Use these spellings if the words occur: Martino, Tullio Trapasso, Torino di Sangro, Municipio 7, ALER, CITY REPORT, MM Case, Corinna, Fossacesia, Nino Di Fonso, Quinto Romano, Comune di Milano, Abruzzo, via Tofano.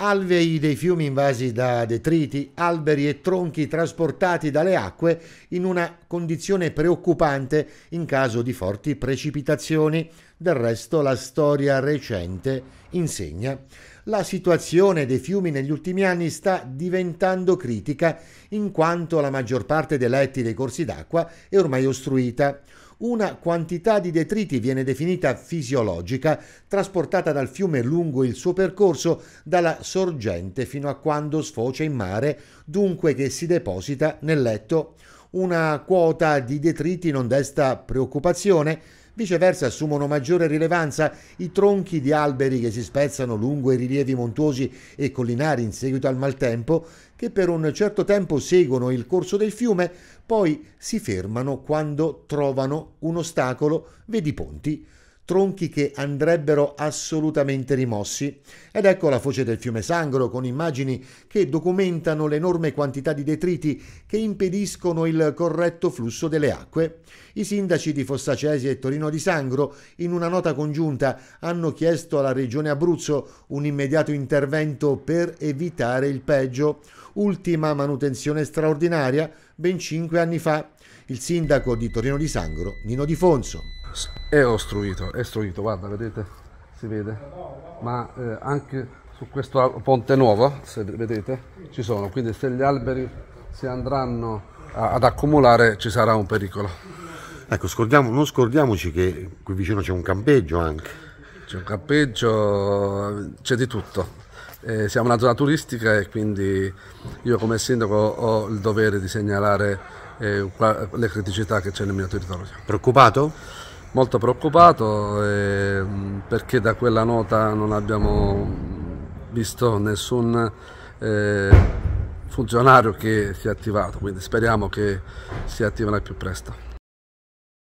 alvei dei fiumi invasi da detriti, alberi e tronchi trasportati dalle acque in una condizione preoccupante in caso di forti precipitazioni. Del resto la storia recente insegna. La situazione dei fiumi negli ultimi anni sta diventando critica in quanto la maggior parte dei letti dei corsi d'acqua è ormai ostruita. Una quantità di detriti viene definita fisiologica, trasportata dal fiume lungo il suo percorso dalla sorgente fino a quando sfocia in mare, dunque che si deposita nel letto. Una quota di detriti non desta preoccupazione. Viceversa assumono maggiore rilevanza i tronchi di alberi che si spezzano lungo i rilievi montuosi e collinari in seguito al maltempo, che per un certo tempo seguono il corso del fiume, poi si fermano quando trovano un ostacolo, vedi ponti, tronchi che andrebbero assolutamente rimossi. Ed ecco la foce del fiume Sangro, con immagini che documentano l'enorme quantità di detriti che impediscono il corretto flusso delle acque. I sindaci di Fossacesi e Torino di Sangro, in una nota congiunta, hanno chiesto alla Regione Abruzzo un immediato intervento per evitare il peggio. Ultima manutenzione straordinaria, ben 5 anni fa. Il sindaco di Torino di Sangro, Nino Di Fonso. È ostruito, guarda, vedete, si vede, ma anche su questo ponte nuovo, se vedete, ci sono, quindi se gli alberi si andranno ad accumulare ci sarà un pericolo. Ecco, non scordiamoci che qui vicino c'è un campeggio anche. C'è un campeggio, c'è di tutto. Siamo una zona turistica e quindi io come sindaco ho il dovere di segnalare le criticità che c'è nel mio territorio. Preoccupato? Molto preoccupato, perché da quella nota non abbiamo visto nessun funzionario che si è attivato, quindi speriamo che si attivino al più presto.